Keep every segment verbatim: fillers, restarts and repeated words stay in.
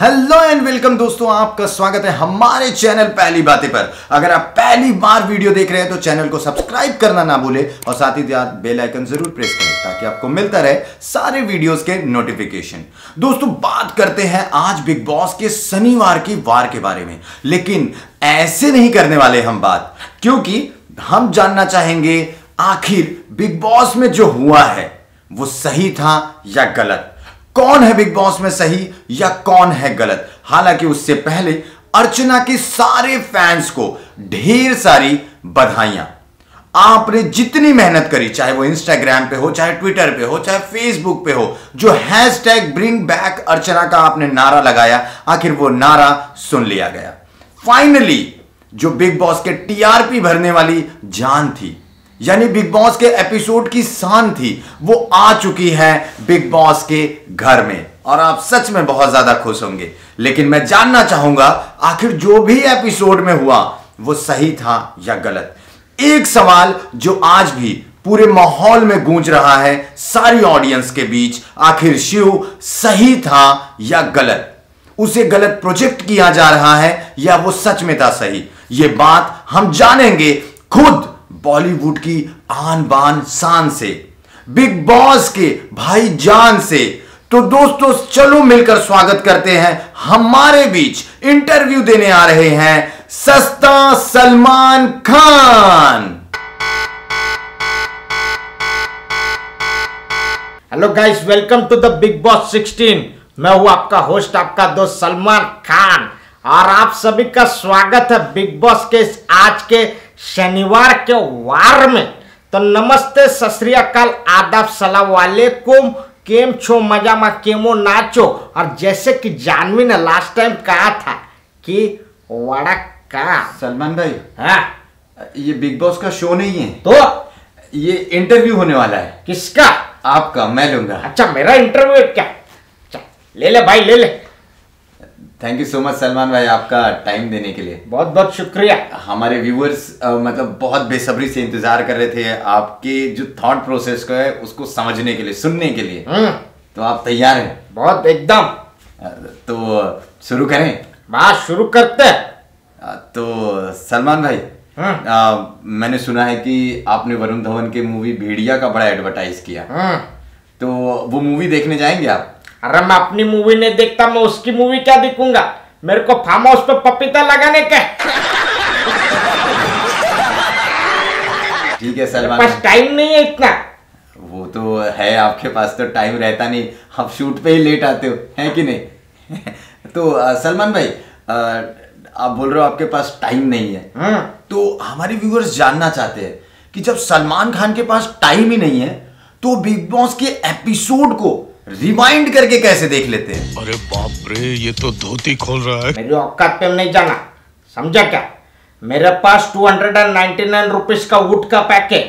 Hello and welcome दोस्तों, आपका स्वागत है हमारे चैनल पहली बातें पर। अगर आप पहली बार वीडियो देख रहे हैं तो चैनल को सब्सक्राइब करना ना भूले और साथ ही आप बेल आइकन जरूर प्रेस करें ताकि आपको मिलता रहे सारे वीडियोस के नोटिफिकेशन। दोस्तों बात करते हैं आज बिग बॉस के शनिवार की वार के बारे में, लेकिन ऐसे नहीं करने वाले हम बात, क्योंकि हम जानना चाहेंगे आखिर बिग बॉस में जो हुआ है वो सही था या गलत, कौन है बिग बॉस में सही या कौन है गलत। हालांकि उससे पहले अर्चना के सारे फैंस को ढेर सारी बधाइयां। आपने जितनी मेहनत करी, चाहे वो इंस्टाग्राम पे हो, चाहे ट्विटर पे हो, चाहे फेसबुक पे हो, जो हैशटैग ब्रिंग बैक अर्चना का आपने नारा लगाया, आखिर वो नारा सुन लिया गया। फाइनली जो बिग बॉस के टीआरपी भरने वाली जान थी, यानी बिग बॉस के एपिसोड की शान थी, वो आ चुकी है बिग बॉस के घर में और आप सच में बहुत ज्यादा खुश होंगे। लेकिन मैं जानना चाहूंगा आखिर जो भी एपिसोड में हुआ वो सही था या गलत। एक सवाल जो आज भी पूरे माहौल में गूंज रहा है सारी ऑडियंस के बीच, आखिर शिव सही था या गलत, उसे गलत प्रोजेक्ट किया जा रहा है या वो सच में था सही। ये बात हम जानेंगे खुद बॉलीवुड की आन बान शान से, बिग बॉस के भाईजान से। तो दोस्तों चलो मिलकर स्वागत करते हैं, हमारे बीच इंटरव्यू देने आ रहे हैं सस्ता Salman Khan. Hello guys, welcome to the Bigg Boss sixteen. मैं हूं आपका होस्ट, आपका दोस्त सलमान खान, और आप सभी का स्वागत है बिग बॉस के आज के शनिवार के वार में। तो नमस्ते, सत श्री अकाल, आदाब, सलाम वालेकुम, केम छो, मजा मा केमो नाचो। और जैसे कि जानवी ने लास्ट टाइम कहा था कि वाड़ा का सलमान भाई, हाँ ये बिग बॉस का शो नहीं है, तो ये इंटरव्यू होने वाला है। किसका? आपका। मैं लूंगा। अच्छा, मेरा इंटरव्यू क्या? अच्छा ले ले भाई, ले ले। Thank you so much Salman भाई, आपका टाइम देने के लिए बहुत बहुत शुक्रिया। हमारे व्यूअर्स मतलब बहुत बेसब्री से इंतजार कर रहे थे आपके जो थॉट प्रोसेस का है उसको समझने के लिए, सुनने के लिए। तो आप तैयार हैं? बहुत, एकदम। तो शुरू करें? बात शुरू करते हैं। तो सलमान भाई, आ, मैंने सुना है कि आपने वरुण धवन की मूवी भेड़िया का बड़ा एडवर्टाइज किया, तो वो मूवी देखने जाएंगे आप? अरे मैं अपनी मूवी नहीं देखता, मैं उसकी मूवी क्या देखूंगा? मेरे को फार्म हाउस पे पपीता लगाने का। ठीक है सलमान, मेरे पास टाइम नहीं है इतना। वो तो है, आपके पास तो टाइम रहता नहीं, आप शूट पे ही लेट आते हो, है कि नहीं? तो सलमान भाई, आप बोल रहे हो आपके पास टाइम नहीं है, हुँ? तो हमारे व्यूअर्स जानना चाहते हैं कि जब सलमान खान के पास टाइम ही नहीं है तो बिग बॉस के एपिसोड को रिवाइंड करके कैसे देख लेते हैं? अरे बाप रे, ये तो धोती खोल रहा है। मेरी औकात पे नहीं जाना, समझा क्या? मेरे पास two hundred and ninety nine rupees का वुड का पैक है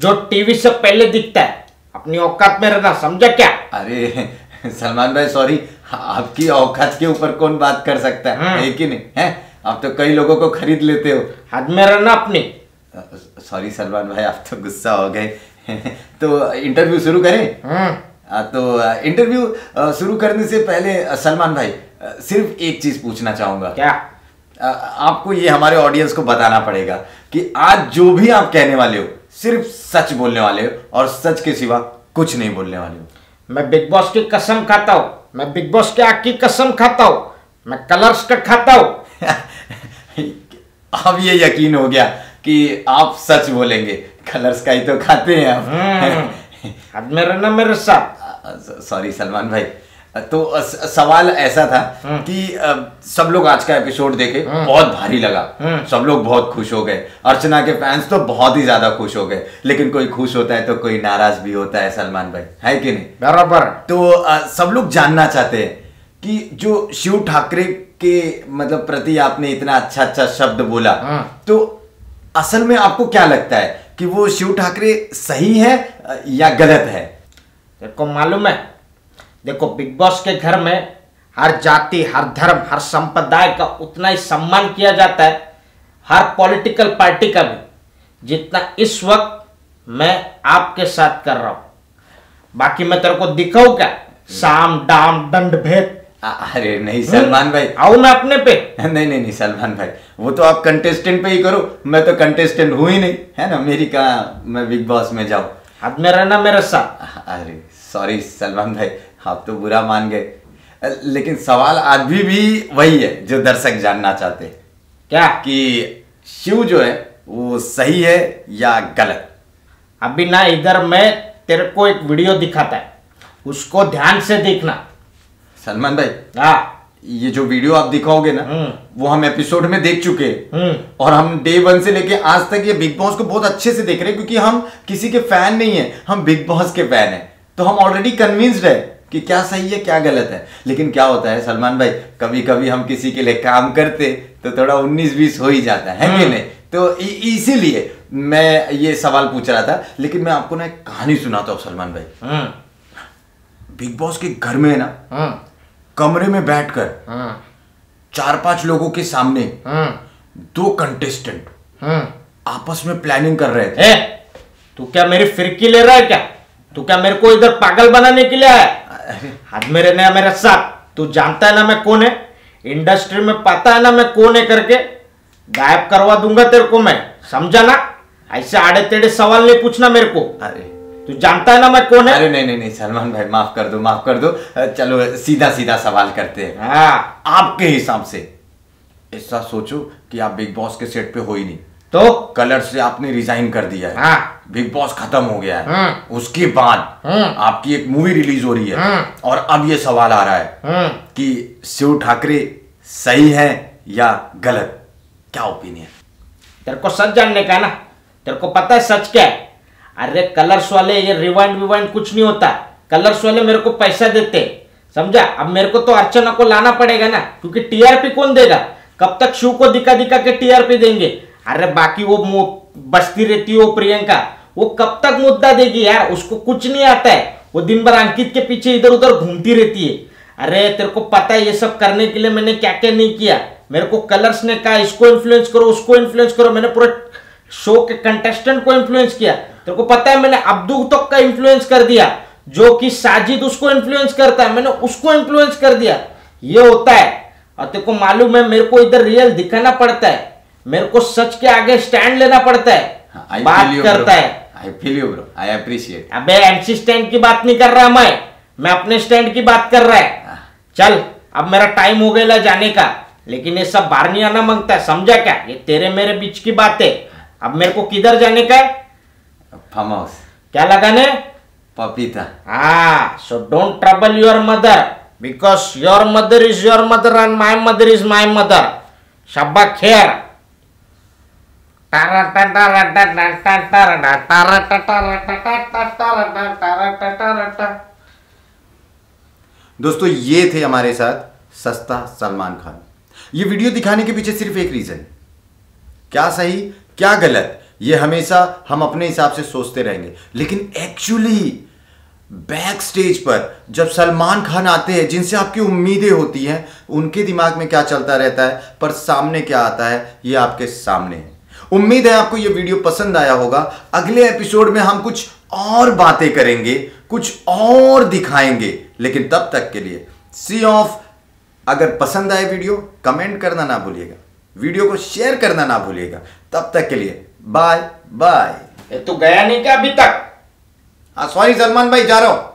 जो टीवी से पहले दिखता है। अपनी औकात में रहना, समझा क्या? अरे सलमान भाई सॉरी, आपकी औकात के ऊपर कौन बात कर सकता है, है कि नहीं? है, आप तो कई लोगों को खरीद लेते हो। हद में रहना अपनी। सॉरी सलमान भाई, आप तो गुस्सा हो गए। तो इंटरव्यू शुरू करें? तो इंटरव्यू शुरू करने से पहले सलमान भाई सिर्फ एक चीज पूछना चाहूंगा। क्या? आपको ये हमारे ऑडियंस को बताना पड़ेगा कि आज जो भी आप कहने वाले हो सिर्फ सच बोलने वाले हो और सच के सिवा कुछ नहीं बोलने वाले हो। मैं बिग बॉस की कसम खाता हूँ, मैं बिग बॉस के आग की कसम खाता हूँ, मैं कलर्स का खाता हूँ। अब ये यकीन हो गया कि आप सच बोलेंगे, कलर्स का ही तो खाते हैं आप। अब मेरा ना मेरे साथ। सॉरी सलमान भाई, तो सवाल ऐसा था कि सब लोग आज का एपिसोड देखे, बहुत भारी लगा, सब लोग बहुत खुश हो गए, अर्चना के फैंस तो बहुत ही ज्यादा खुश हो गए, लेकिन कोई खुश होता है तो कोई नाराज भी होता है सलमान भाई, है कि नहीं? बराबर। तो सब लोग जानना चाहते हैं कि जो शिव ठाकरे के मतलब प्रति आपने इतना अच्छा अच्छा शब्द बोला, तो असल में आपको क्या लगता है कि वो शिव ठाकरे सही है या गलत है? देखो मालूम है, देखो बिग बॉस के घर में हर जाति, हर धर्म, हर संप्रदाय का उतना ही सम्मान किया जाता है, हर पॉलिटिकल पार्टी का भी, जितना इस वक्त मैं आपके साथ कर रहा हूँ। बाकी मैं तेरे को दिखाऊँ क्या? साम दाम दंड भेद अरे नहीं सलमान भाई, आओ ना अपने पे। नहीं नहीं नहीं सलमान भाई, वो तो आप कंटेस्टेंट पे ही करो, मैं तो कंटेस्टेंट हूँ ही नहीं, है ना। मेरी कहाँ मैं बिग बॉस में जाऊँ, आप में रहना मेरे साथ। अरे सॉरी सलमान भाई, आप तो बुरा मान गए, लेकिन सवाल आज भी, भी वही है जो दर्शक जानना चाहते हैं, क्या कि शिव जो है वो सही है या गलत। अभी ना इधर मैं तेरे को एक वीडियो दिखाता है, उसको ध्यान से देखना सलमान भाई। हाँ, ये जो वीडियो आप दिखाओगे ना वो हम एपिसोड में देख चुके हैं, और हम डे वन से लेके आज तक ये बिग बॉस को बहुत अच्छे से देख रहे हैं, क्योंकि हम किसी के फैन नहीं है, हम बिग बॉस के फैन हैं, तो हम ऑलरेडी कन्विंस्ड है कि क्या सही है क्या गलत है। लेकिन क्या होता है सलमान भाई, कभी कभी हम किसी के लिए काम करते तो थोड़ा उन्नीस बीस हो ही जाता है कि नहीं, तो इसीलिए मैं ये सवाल पूछ रहा था। लेकिन मैं आपको ना एक कहानी सुनाता हूँ सलमान भाई। बिग बॉस के घर में ना कमरे में बैठकर चार पांच लोगों के सामने दो कंटेस्टेंट आपस में प्लानिंग कर रहे थे। तू क्या मेरी फिरकी ले रहा है क्या? तू क्या मेरे को इधर पागल बनाने के लिए आया? हाथ में रहना मेरे साथ। तू जानता है ना मैं कौन है, इंडस्ट्री में पता है ना मैं कौन है करके, गायब करवा दूंगा तेरे को मैं, समझा ना। ऐसे आड़े टेढ़े सवाल नहीं पूछना मेरे को। अरे तू जानता है ना मैं कौन है। अरे नहीं नहीं नहीं सलमान भाई, माफ कर दो माफ कर दो, चलो सीधा सीधा सवाल करते हैं। हाँ, आपके हिसाब से ऐसा सोचो कि आप बिग बॉस के सेट पे हो ही नहीं, तो कलर से आपने रिजाइन कर दिया है। हाँ, बिग बॉस खत्म हो गया है। उसके बाद आपकी एक मूवी रिलीज हो रही है, और अब ये सवाल आ रहा है कि शिव ठाकरे सही है या गलत, क्या ओपिनियन? तेरे को सच जानने का है ना, तेरे को पता है सच क्या है। अरे कलर्स वाले ये रिवाइंड विवाइंड कुछ नहीं होता, कलर्स वाले मेरे को पैसा देते, समझा। अब मेरे को तो अर्चना को लाना पड़ेगा ना, क्योंकि टीआरपी कौन देगा, कब तक शिव को दिखा दिखा के टीआरपी देंगे। अरे बाकी वो बस्ती रहती है वो प्रियंका, वो कब तक मुद्दा देगी यार, उसको कुछ नहीं आता है, वो दिन भर अंकित के पीछे इधर उधर घूमती रहती है। अरे तेरे को पता है ये सब करने के लिए मैंने क्या क्या नहीं किया। मेरे को कलर्स ने कहा इसको इन्फ्लुएंस करो उसको इन्फ्लुएंस करो, मैंने पूरे शो के कंटेस्टेंट को इन्फ्लुएंस किया। तेरे को पता है मैंने अब्दू तक का इन्फ्लुएंस कर दिया, जो कि साजिद उसको इन्फ्लुएंस करता है, मैंने उसको इन्फ्लुएंस कर दिया। ये होता है, और तेरे को मालूम है मेरे को इधर रियल दिखाना पड़ता है, मेरे को सच के आगे स्टैंड लेना पड़ता है, बात करता है। I feel you bro, I appreciate। अबे एमसी स्टैंड की बात नहीं कर रहा मैं, मैं अपने स्टैंड की बात कर रहा है। चल अब मेरा टाइम हो गया जाने का, लेकिन ये सब बाहर नहीं आना मांगता है, समझा क्या। ये तेरे मेरे बीच की बात है। अब मेरे को किधर जाने का है? Farm house. क्या लगाने? पपीता। हाँ, so don't trouble your mother, because your mother is your mother and my mother is my mother. शब्बा खैर। दोस्तों ये थे हमारे साथ सस्ता सलमान खान। ये वीडियो दिखाने के पीछे सिर्फ एक रीजन, क्या सही क्या गलत ये हमेशा हम अपने हिसाब से सोचते रहेंगे, लेकिन एक्चुअली बैक स्टेज पर जब सलमान खान आते हैं, जिनसे आपकी उम्मीदें होती हैं, उनके दिमाग में क्या चलता रहता है, पर सामने क्या आता है ये आपके सामने है। उम्मीद है आपको ये वीडियो पसंद आया होगा। अगले एपिसोड में हम कुछ और बातें करेंगे, कुछ और दिखाएंगे, लेकिन तब तक के लिए सी ऑफ। अगर पसंद आए वीडियो कमेंट करना ना भूलिएगा, वीडियो को शेयर करना ना भूलिएगा। तब तक के लिए बाय बाय। ये तो गया नहीं क्या अभी तक? सॉरी सलमान भाई, जा रहा हूं।